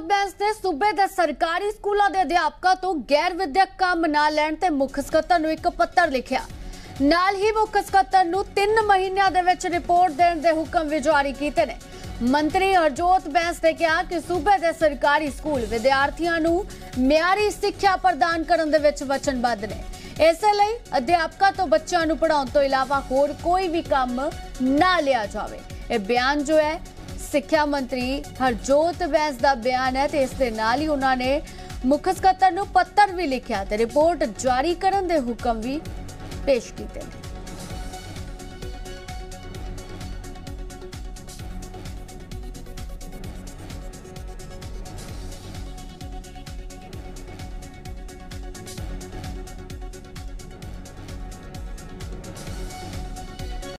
ਹਰਜੋਤ ਬੈਂਸ ਦੇ ਸੂਬੇ ਦੇ ਸਰਕਾਰੀ ਸਕੂਲਾਂ ਦੇ ਅਧਿਆਪਕਾਂ ਤੋਂ ਗੈਰ ਵਿਦਿਅਕ ਕੰਮ ਨਾ ਲੈਣ ਤੇ ਮੁੱਖ ਸਕੱਤਰ ਨੂੰ ਇੱਕ ਪੱਤਰ ਲਿਖਿਆ। ਨਾਲ ਹੀ ਮੁੱਖ ਸਕੱਤਰ ਨੂੰ 3 ਮਹੀਨਿਆਂ ਦੇ ਵਿੱਚ ਰਿਪੋਰਟ ਦੇਣ ਦੇ ਹੁਕਮ ਵੀ ਜਾਰੀ ਕੀਤੇ ਨੇ। ਮੰਤਰੀ ਹਰਜੋਤ ਬੈਂਸ ਨੇ ਕਿਹਾ ਕਿ ਸੂਬੇ ਦੇ ਸਰਕਾਰੀ ਸਕੂਲ ਵਿਦਿਆਰਥੀਆਂ ਨੂੰ ਮਿਆਰੀ ਸਿੱਖਿਆ ਪ੍ਰਦਾਨ ਕਰਨ ਦੇ ਵਿੱਚ ਵਚਨਬੱਧ ਨੇ। ਇਸੇ ਲਈ ਅਧਿਆਪਕਾਂ ਤੋਂ ਬੱਚਿਆਂ ਨੂੰ ਪੜਾਉਣ ਤੋਂ ਇਲਾਵਾ ਹੋਰ ਕੋਈ ਵੀ ਕੰਮ ਨਾ ਲਿਆ ਜਾਵੇ। ਇਹ ਬਿਆਨ ਜੋ ਹੈ ਸਿੱਖਿਆ ਮੰਤਰੀ ਹਰਜੋਤ ਬੈਂਸ ਦਾ ਬਿਆਨ ਹੈ ਤੇ ਇਸ ਦੇ ਨਾਲ ਹੀ ਉਹਨਾਂ ਨੇ ਮੁੱਖ ਸਕੱਤਰ ਨੂੰ ਪੱਤਰ ਵੀ ਲਿਖਿਆ ਤੇ ਰਿਪੋਰਟ ਜਾਰੀ ਕਰਨ ਦੇ ਹੁਕਮ ਵੀ ਪੇਸ਼ ਕੀਤੇ।